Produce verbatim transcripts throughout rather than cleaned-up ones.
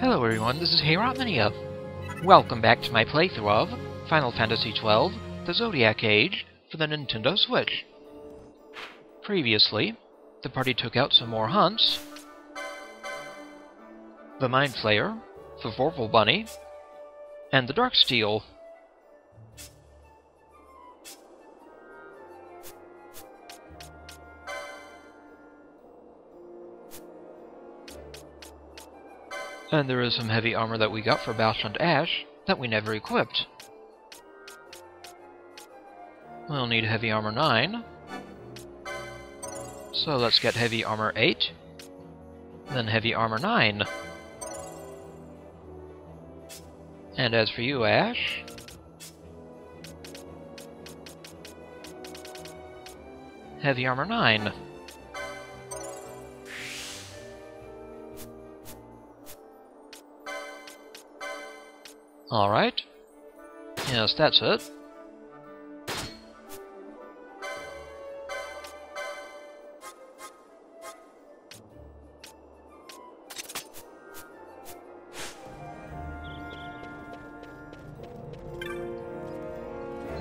Hello everyone, this is Herat Mania. Welcome back to my playthrough of Final Fantasy twelve, The Zodiac Age, for the Nintendo Switch. Previously, the party took out some more hunts, the Mind Flayer, the Vorpal Bunny, and the Darksteel. And there is some heavy armor that we got for Basch and Ashe that we never equipped. We'll need heavy armor nine. So let's get heavy armor eight. Then heavy armor nine. And as for you, Ashe, heavy armor nine. Alright. Yes, that's it.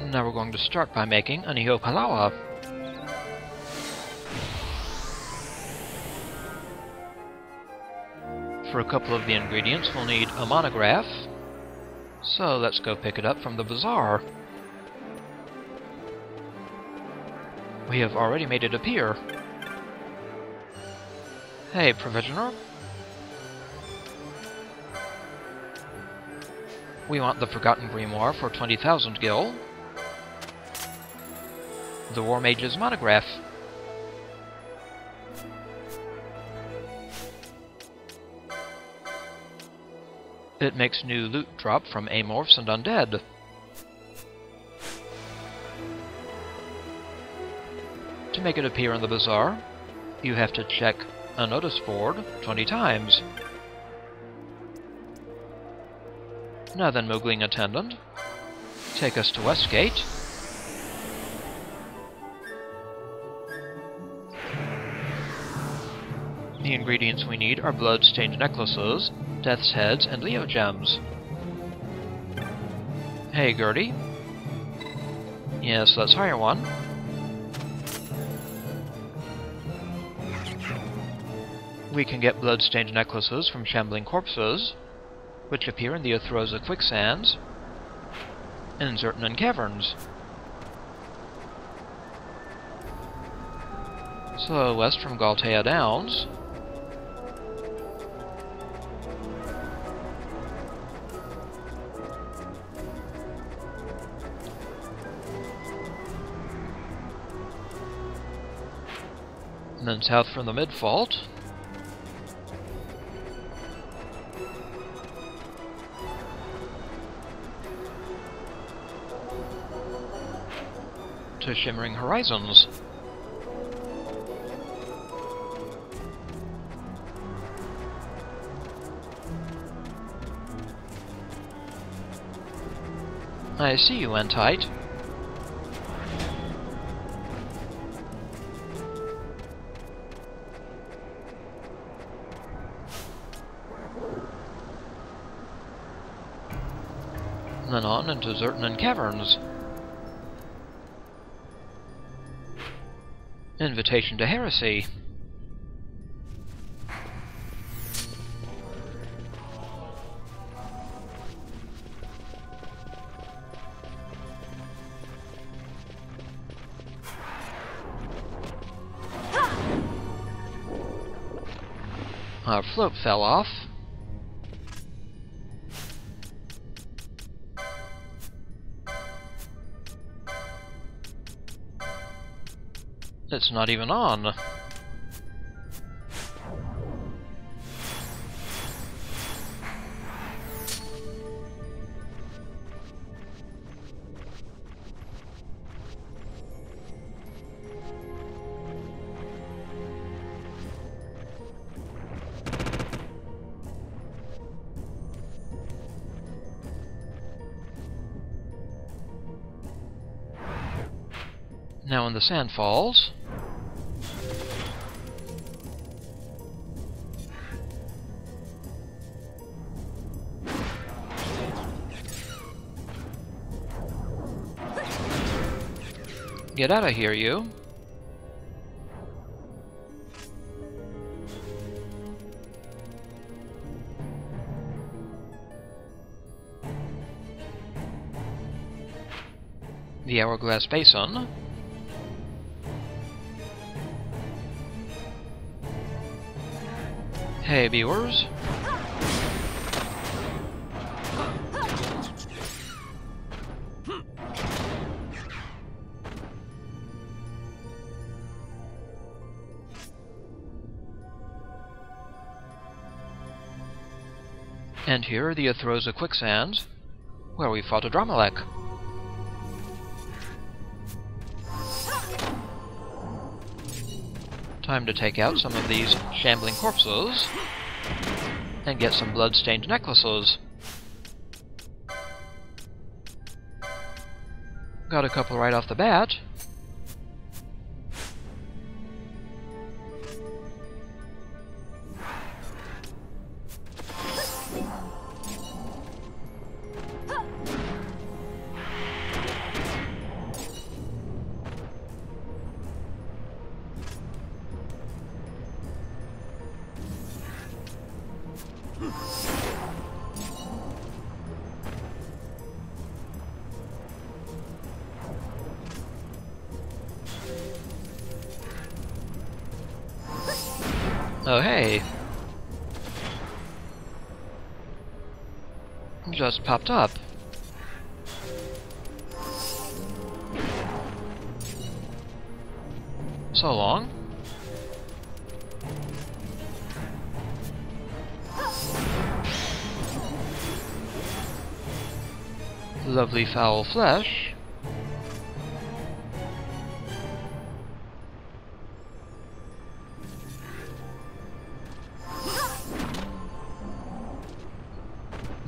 Now we're going to start by making a Nihopalaoa. For a couple of the ingredients, we'll need a monograph. So let's go pick it up from the bazaar. We have already made it appear. Hey, provisioner. We want the Forgotten Grimoire for twenty thousand gil. The War Mage's monograph. It makes new loot drop from Amorphs and Undead. To make it appear in the bazaar, you have to check a notice board twenty times. Now then, Moogling attendant, take us to Westgate. The ingredients we need are Blood-stained Necklaces, Death's-Heads, and Leo Gems. Hey, Gertie. Yes, let's hire one. We can get Blood-stained Necklaces from Shambling Corpses, which appear in the Athroza Quicksands and Zertinan Caverns. So, west from Galtea Downs. And then south from the Midfault. To Shimmering Horizons. I see you, Entite. And then on into Zertinan Caverns. Invitation to Heresy. Our float fell off. It's not even on. Now in the Sand Falls. Get out of here, you. The Hourglass basin. Hey, viewers. And here are the Athroza Quicksands, where we fought a Dramalek. Time to take out some of these shambling corpses and get some blood-stained necklaces. Got a couple right off the bat. Oh, hey. Just popped up. So long. Lovely foul flesh.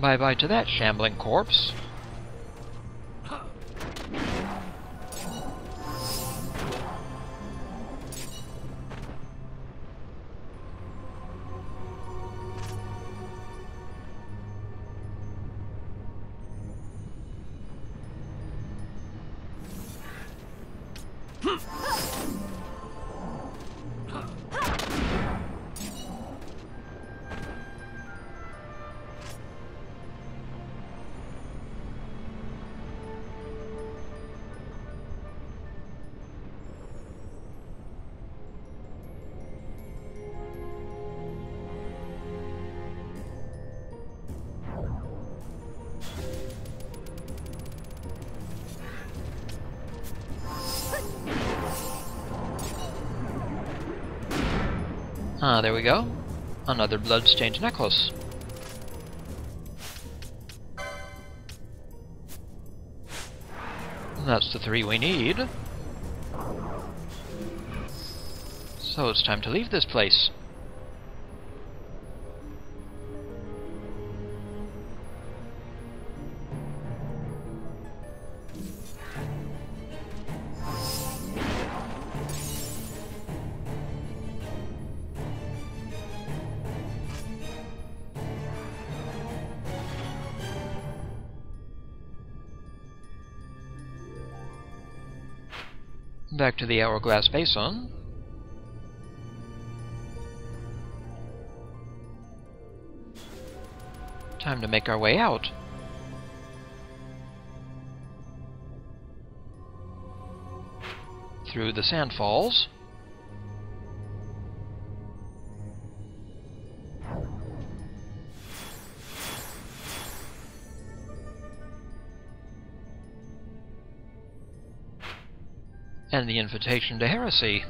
Bye-bye to that shambling corpse. Ah, there we go. Another blood-stained necklace. That's the three we need. So it's time to leave this place. Back to the Hourglass basin. Time to make our way out. Through the sandfalls. And the invitation to heresy.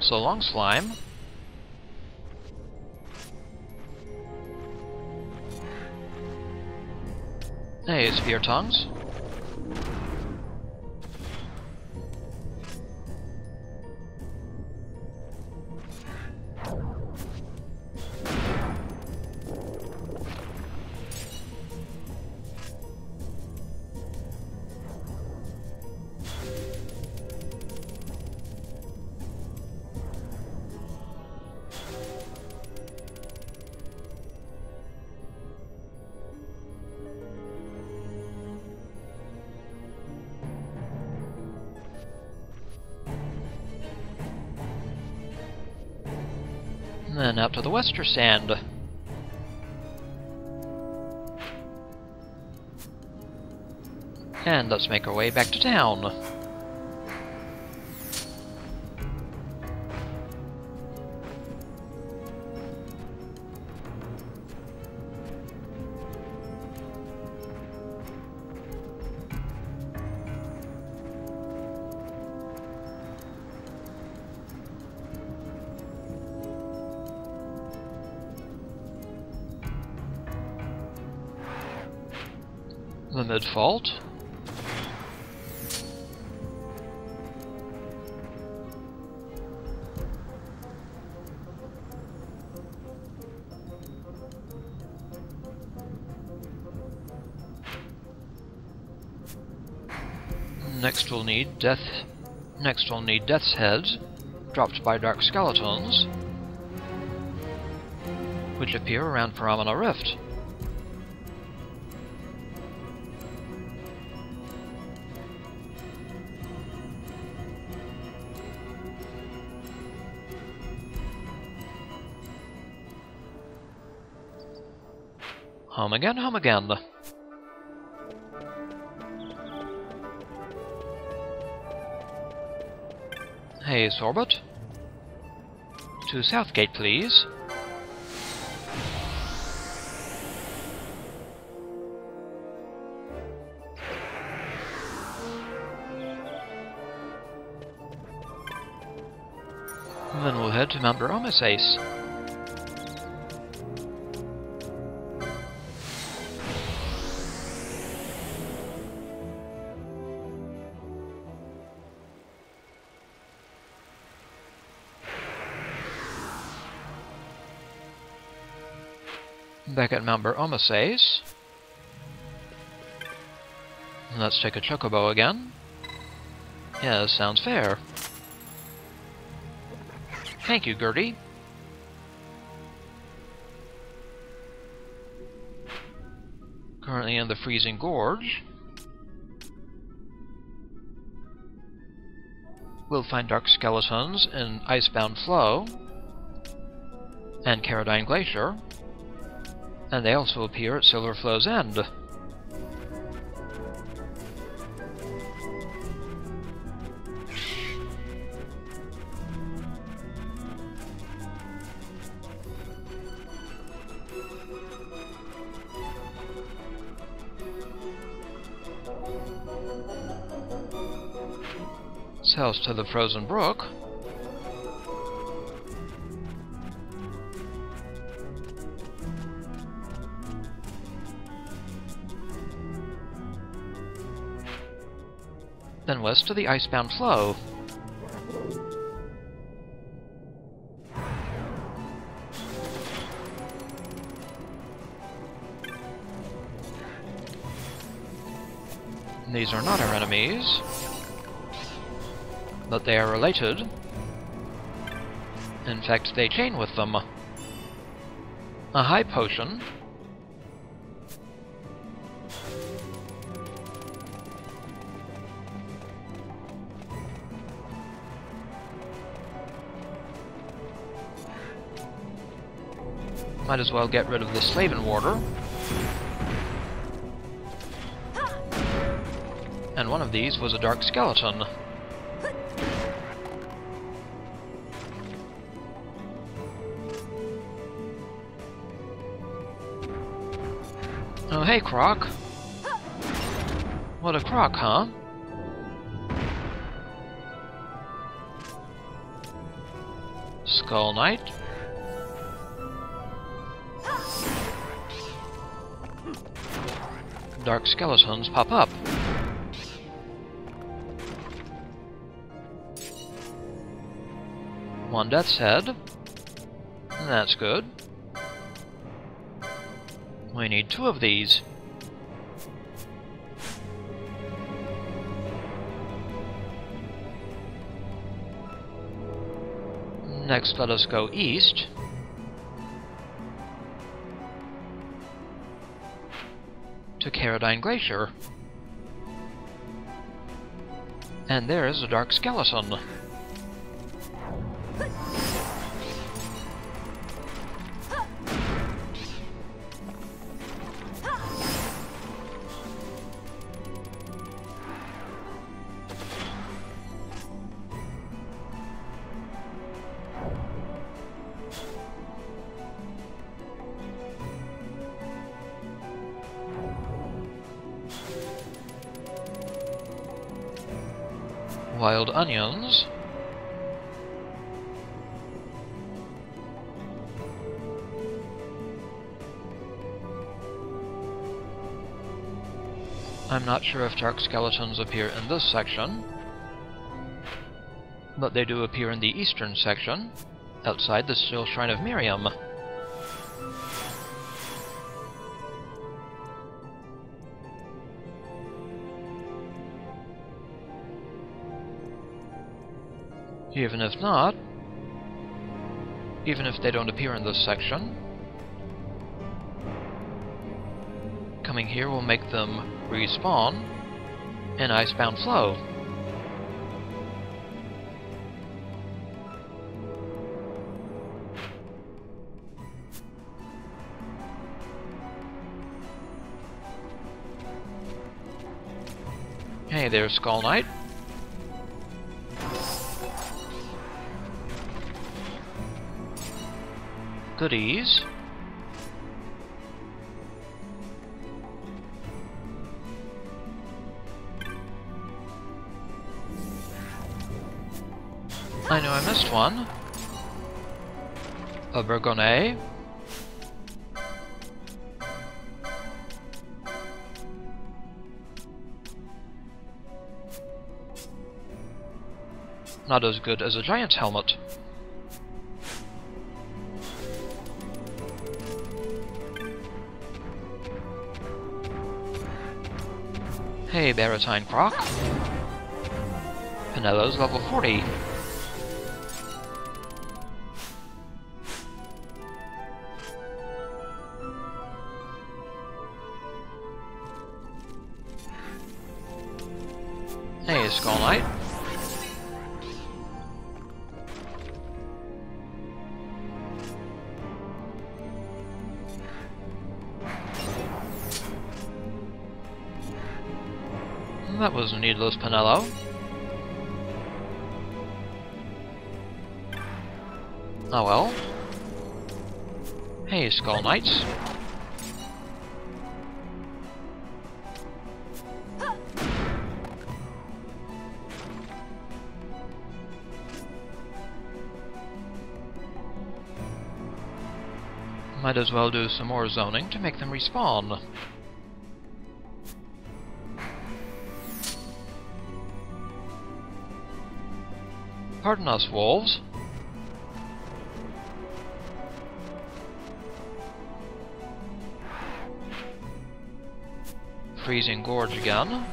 So long, slime. Hey, spear tongues. And then out to the Wester Sand. And let's make our way back to town. The mid-fault. Next we'll need death. Next we'll need Death's-Heads, dropped by dark skeletons, which appear around Phenomena Rift. Home again, home again. Hey, Sorbet. To Southgate, please. And then we'll head to Mount Bur-Omisace. Back at Mount Bur-Omisace. Let's take a chocobo again. Yeah, sounds fair. Thank you, Gertie. Currently in the Freezing Gorge. We'll find dark skeletons in Icebound Flow and Karydine Glacier. And they also appear at Silverflow's End. South to the Frozen Brook. Then west to the Icebound Flow. These are not our enemies, but they are related. In fact, they chain with them. A high potion. Might as well get rid of the Slaven Warder. And one of these was a dark skeleton. Oh, hey, Croc. What a croc, huh? Skull Knight. Dark skeletons pop up. One Death's Head. That's good. We need two of these. Next, let us go east. To Karydine Glacier. And there is a dark skeleton. wild onions. I'm not sure if dark skeletons appear in this section, but they do appear in the eastern section, outside the Steel Shrine of Miriam. Even if not, even if they don't appear in this section, coming here will make them respawn in Icebound Flow. Hey there, Skull Knight. Goodies. I know I missed one. A Bourgogne. Not as good as a giant's helmet. Hey, Baratine Croc. Penelo's level forty. Hey, Skull Knight. That was needless, Penelo. Oh well. Hey, Skull Knights. Might as well do some more zoning to make them respawn. Pardon us, wolves. Freezing Gorge again.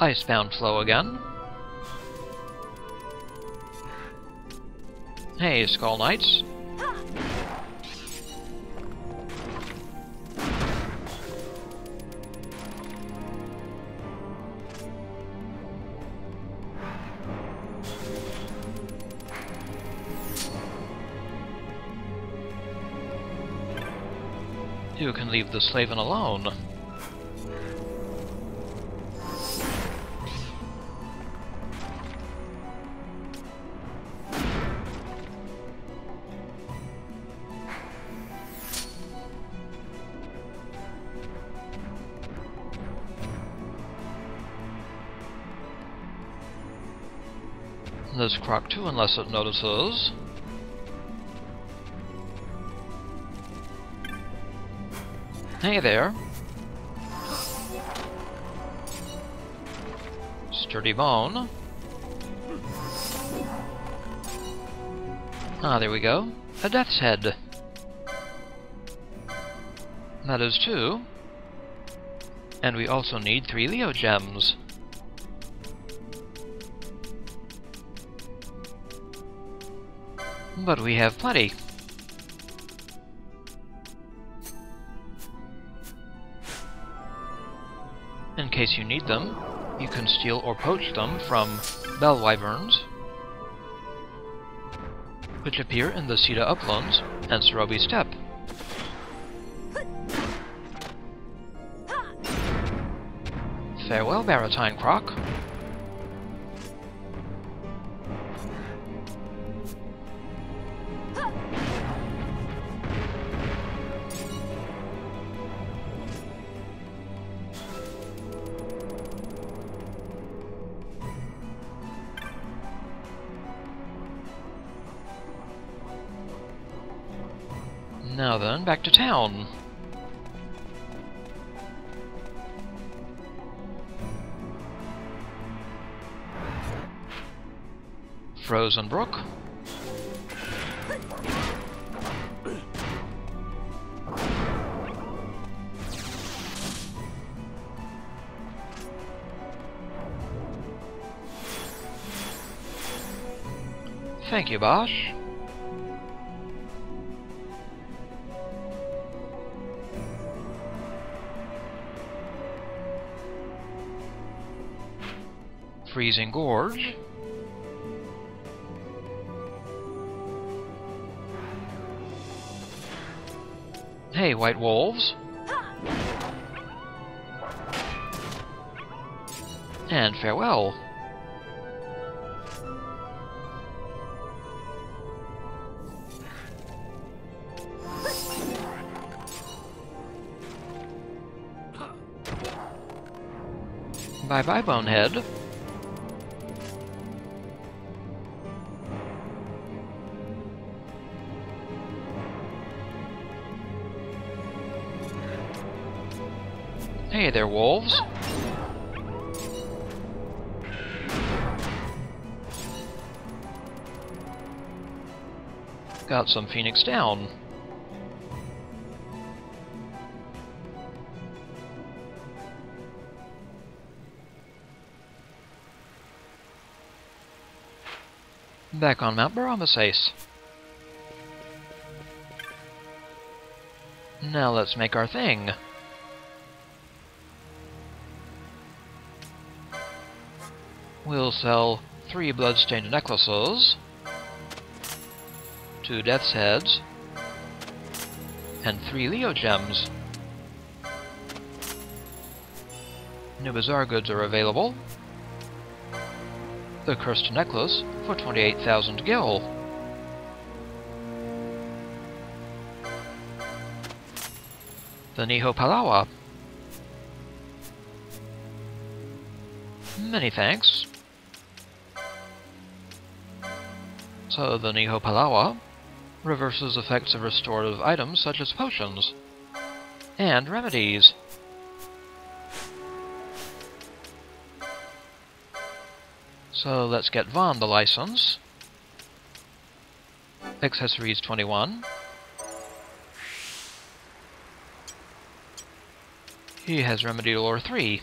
Icebound Flow again. Hey, Skull Knights. You can leave the Slaven alone. This croc too, unless it notices. Hey there. Sturdy Bone. Ah, there we go. A Death's-Head. That is two. And we also need three Leo Gems. But we have plenty. In case you need them, you can steal or poach them from bell wyverns, which appear in the Sida uplands and Sarabi steppe. Farewell, Baratine Croc. Now then, back to town. Frozen Brook. Thank you, Basch. Freezing Gorge. Hey, white wolves. And farewell. Bye-bye, Bonehead. Hey there, wolves. Got some Phoenix down. Back on Mount Bur-Omisace. Now let's make our thing. We'll sell three blood-stained necklaces, two Death's-Heads, and three Leo Gems. New bazaar goods are available. The Cursed Necklace for twenty-eight thousand gil. The Nihopalaoa. Many thanks. So the Nihopalaoa reverses effects of restorative items such as potions and remedies. So let's get Vaan the license. Accessories twenty-one. He has Remedy Lore three.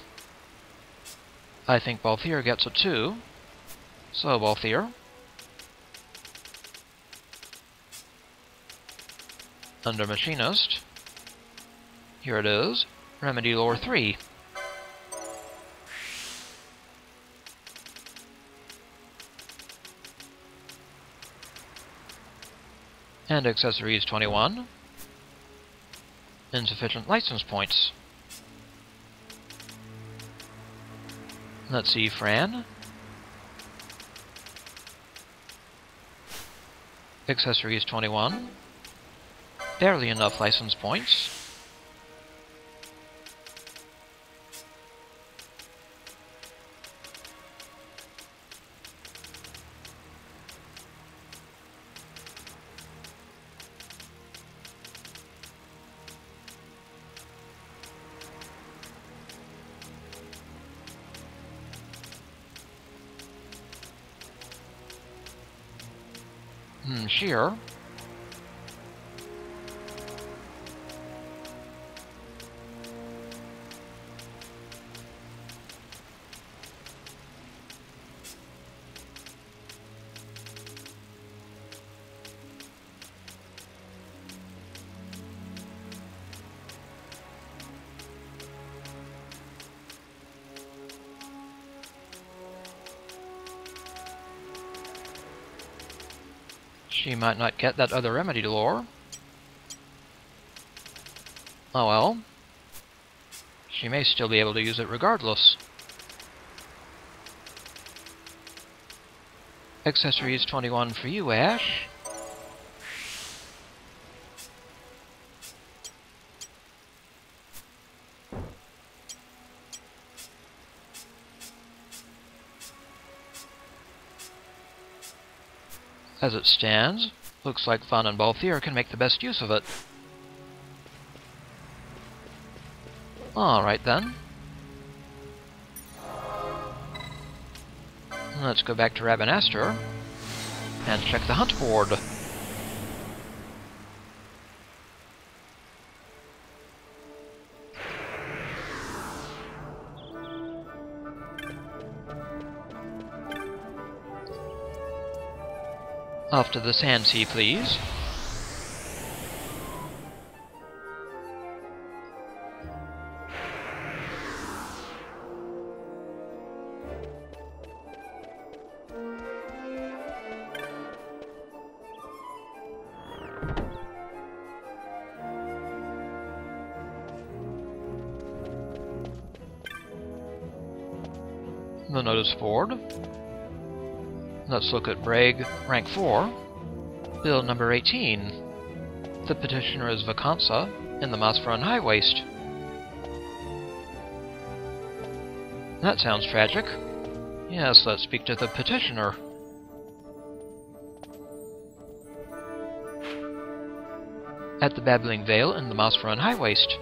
I think Balthier gets a two. So Balthier. Under Machinist. Here it is. Remedy Lore three. And Accessories twenty-one. Insufficient license points. Let's see, Fran. Accessories twenty-one. Barely enough license points. Hmm, sheer. She might not get that other Remedy Lore. Oh well. She may still be able to use it regardless. Accessories twenty-one for you, Ashe. As it stands, looks like Vaan and Balthier can make the best use of it. Alright then. Let's go back to Rabanastre and check the hunt board. Off to the Sand Sea, please. The notice board. Let's look at Braegh, rank four, bill number eighteen. The petitioner is Vacanza in the Mosphoran Highwaste. That sounds tragic. Yes, let's speak to the petitioner. At the Babbling Vale in the Mosphoran Highwaste.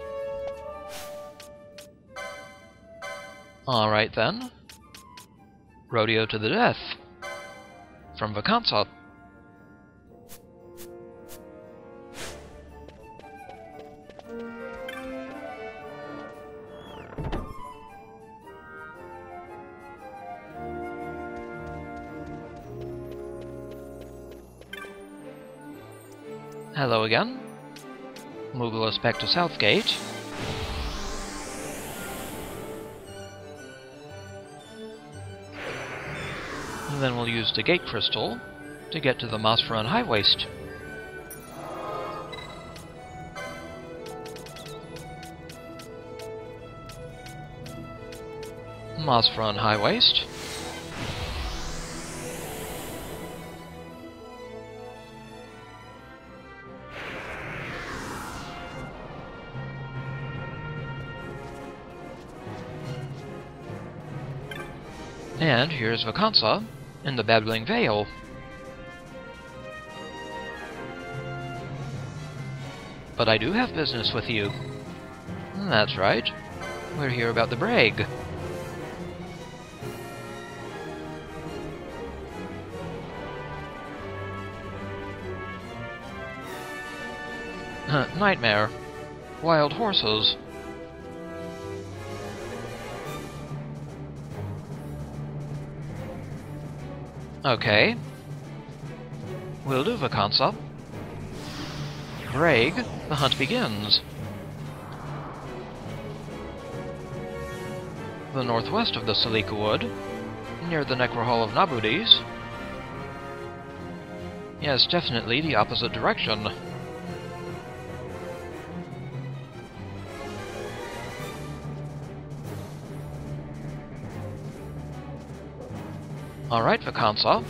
Alright then. Rodeo to the death from Vacanza. Hello again. Move us back to Southgate. And then we'll use the Gate Crystal to get to the Mosphoran Highwaste. Mosphoran Highwaste. And here's Vacanza in the Babbling Vale. But I do have business with you. That's right. We're here about the Braegh. Nightmare. Wild horses. Okay. We'll do Vacanza. Braegh, the hunt begins. The northwest of the Salikawood, near the Necrohall of Nabudis. Yes, definitely the opposite direction. Alright, Vacanza.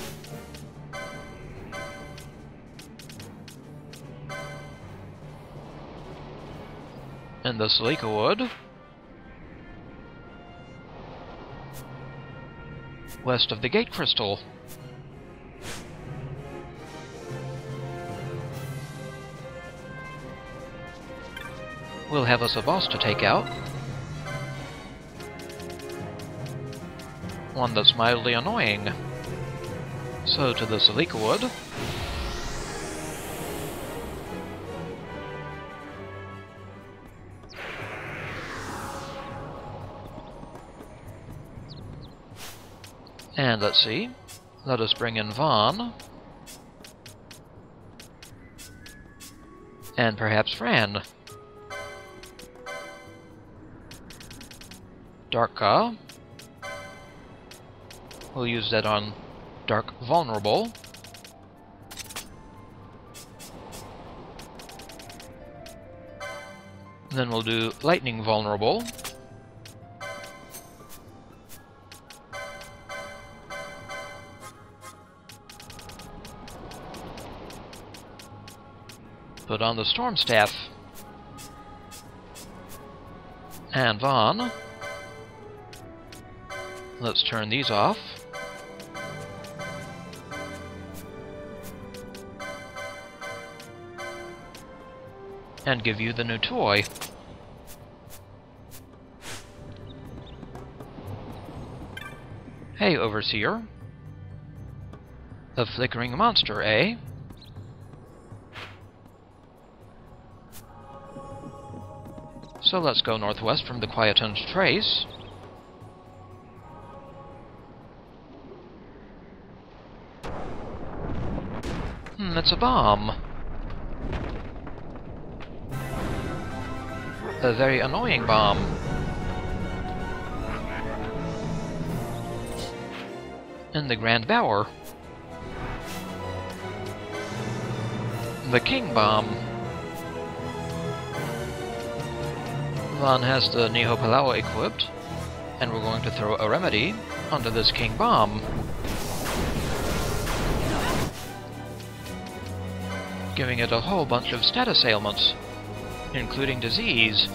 And the Salikawood. West of the Gate Crystal. We'll have us a boss to take out. One that's mildly annoying. So to the Salikawood. And let's see. Let us bring in Vaan. And perhaps Fran. Darka. We'll use that on Dark Vulnerable. And then we'll do lightning vulnerable. Put on the Storm Staff. And Vaan. Let's turn these off. And give you the new toy. Hey, Overseer. The flickering monster, eh? So let's go northwest from the Quietune's Trace. Hmm, it's a bomb. A very annoying bomb. In the Grand Bower. The King Bomb. Vaan has the Nihopalaoa equipped, and we're going to throw a remedy onto this King Bomb. Giving it a whole bunch of status ailments, including disease.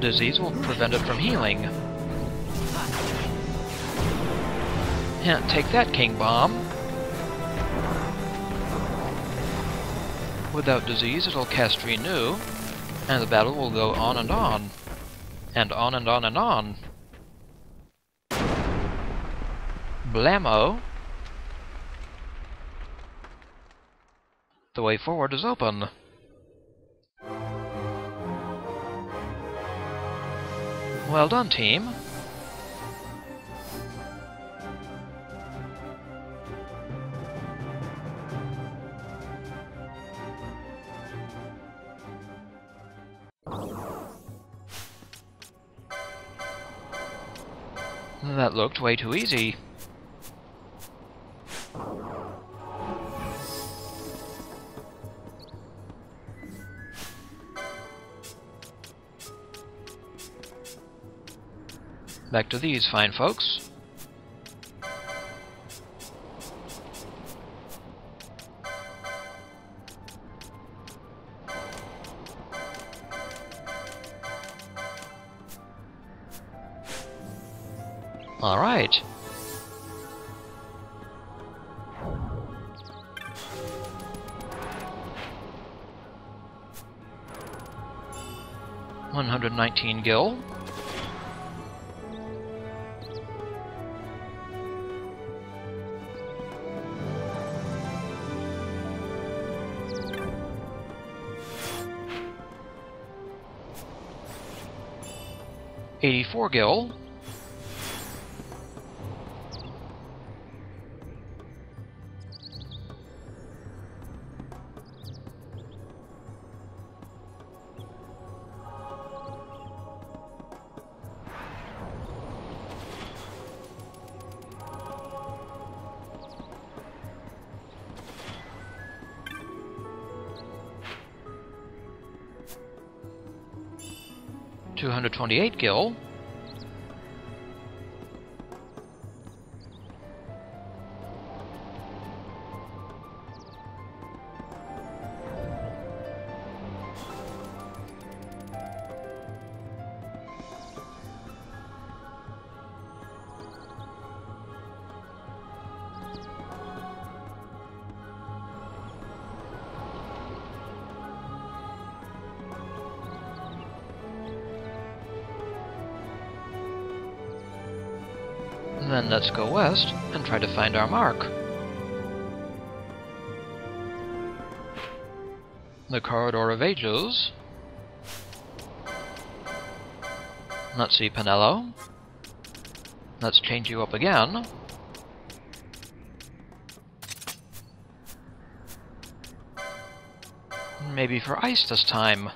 Disease will prevent it from healing. Yeah, take that, King Bomb. Without disease, it'll cast Renew, and the battle will go on and on. And on and on and on. Blammo. The way forward is open. Well done, team. That looked way too easy. Back to these fine folks. All right. one hundred nineteen gil. eighty-four gil. two hundred twenty-eight gil. Then let's go west and try to find our mark. The Corridor of Ages. Let's see, Penelo. Let's change you up again. Maybe for ice this time.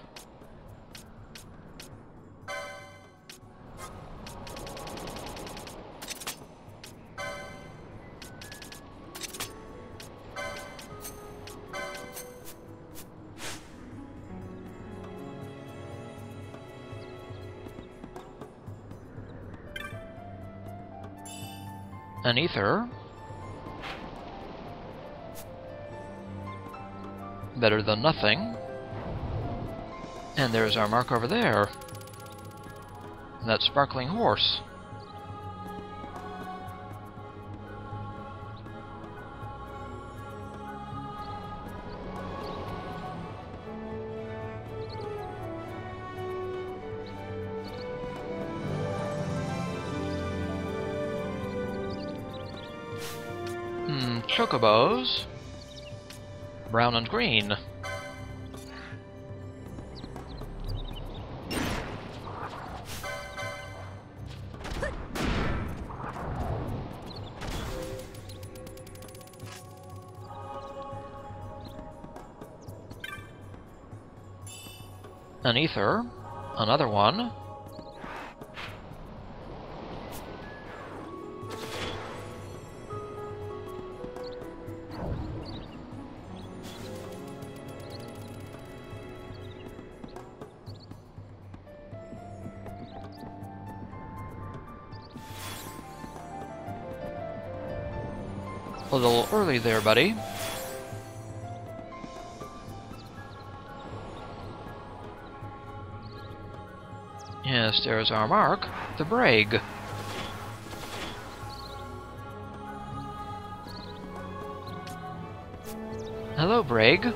An ether. Better than nothing. And there's our mark over there. That sparkling horse. Hmm, chocobos. Brown and green. An ether, another one. A little early there, buddy. Yes, there's our mark, the Braegh. Hello, Braegh.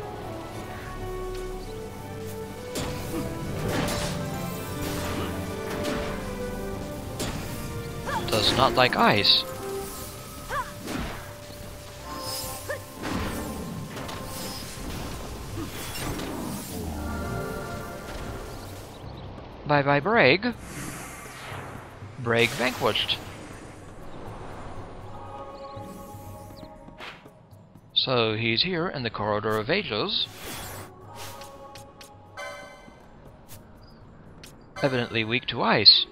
Does not like ice. Bye-bye, Braegh. Braegh vanquished. So he's here in the Corridor of Ages. Evidently weak to ice.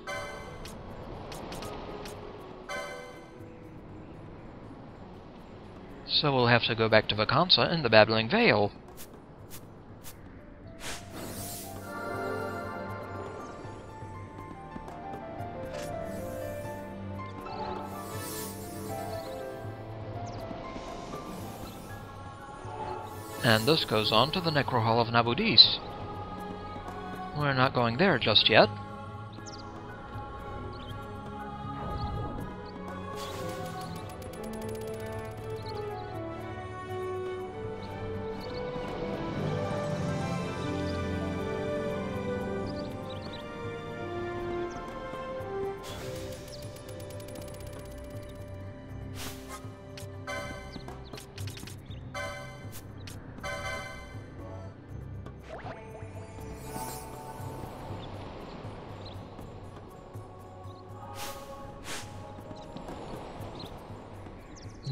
So we'll have to go back to Vacanza in the Babbling Vale. And this goes on to the Necrohall of Nabudis. We're not going there just yet.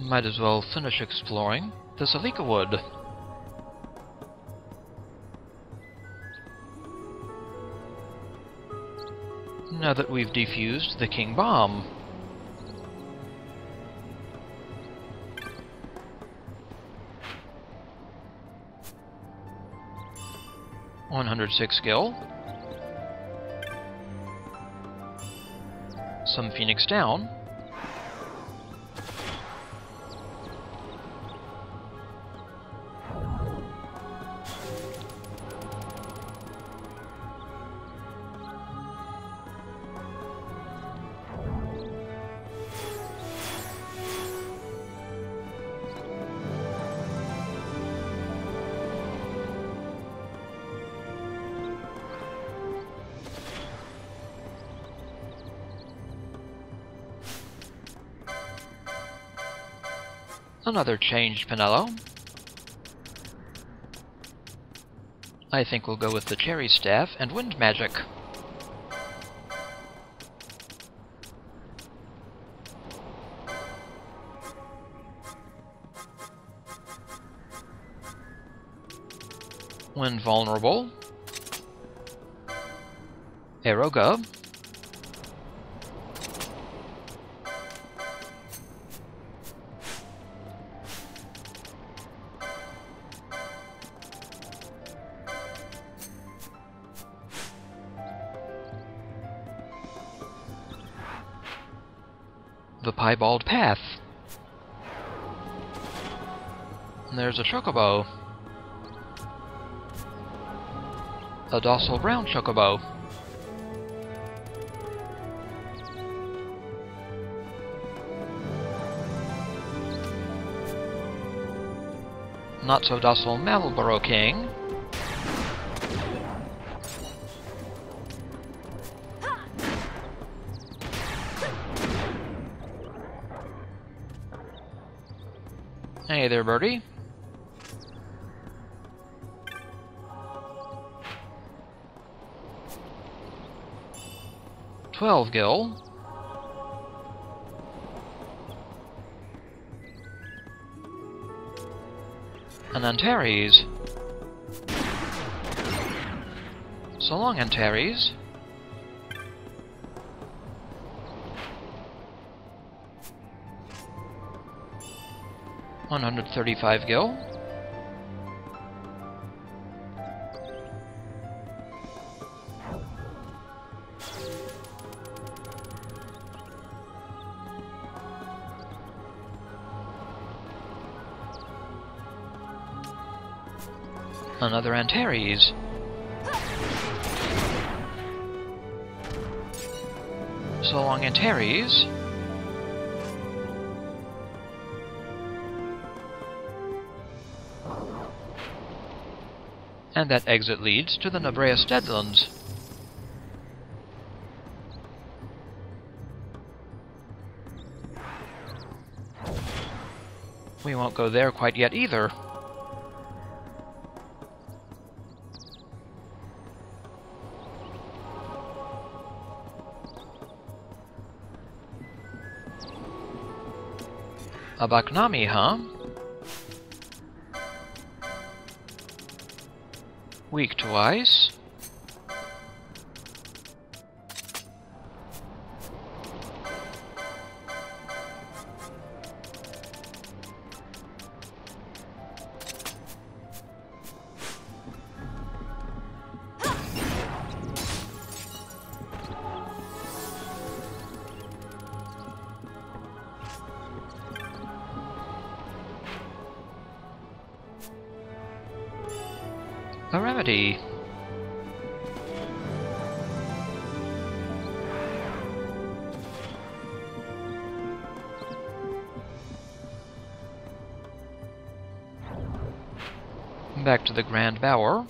Might as well finish exploring the Salikawood. Now that we've defused the King Bomb. one hundred six gil. Some Phoenix down. Another changed Penelo. I think we'll go with the Cherry Staff and Wind Magic. when vulnerable. Arrow go. The piebald path. And there's a chocobo. A docile brown chocobo. Not so docile Malboro King. Hey there, birdie. Twelve gil. And Antares. So long, Antares. one hundred thirty-five gil. Another Antares. So long, Antares. And that exit leads to the Nabreas Deadlands. We won't go there quite yet either. A Baknami, huh? Weak to ice. A remedy. Back to the Grand Bower.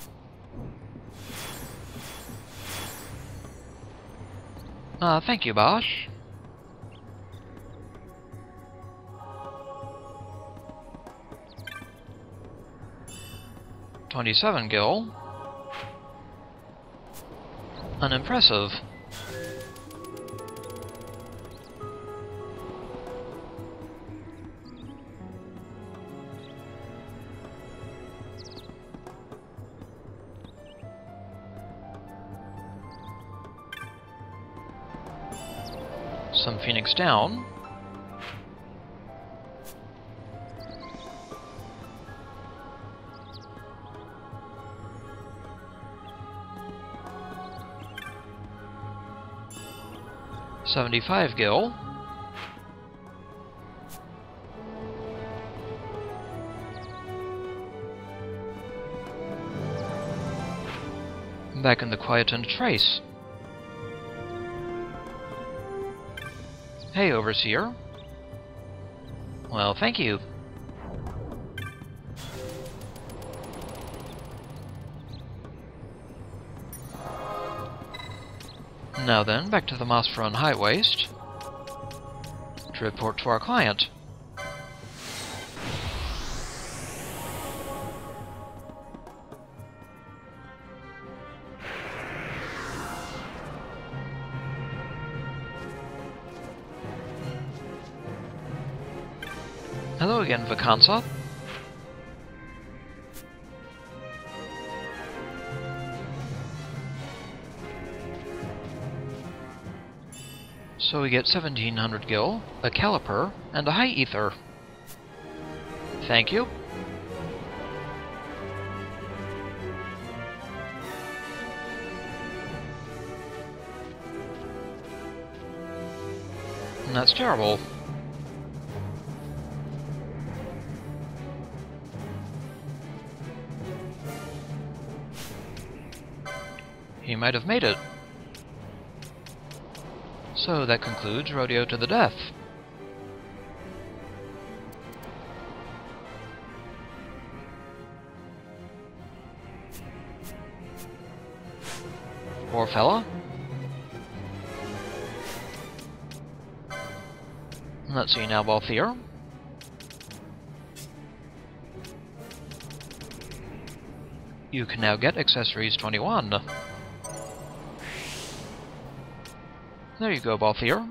Ah, uh, thank you, Basch. twenty-seven gil. Unimpressive. Some Phoenix down. seventy-five gil. Back in the Quietened Trace. Hey, Overseer. Well, thank you. Now then, back to the Mosphoran Highwaste to report to our client. Hello again, Vacanza. So we get seventeen hundred gil, a caliper, and a high ether. Thank you. And that's terrible. He might have made it. So that concludes Rodeo to the Death. Poor fella. Let's see now, Balthier. You can now get accessories twenty-one. There you go, Balthier.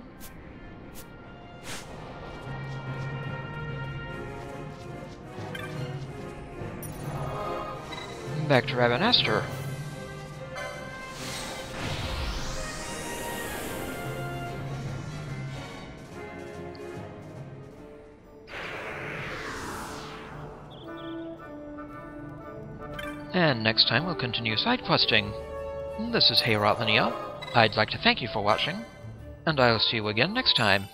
Back to Rabanastre. And next time we'll continue side questing. This is Hey Rotlania. I'd like to thank you for watching, and I'll see you again next time.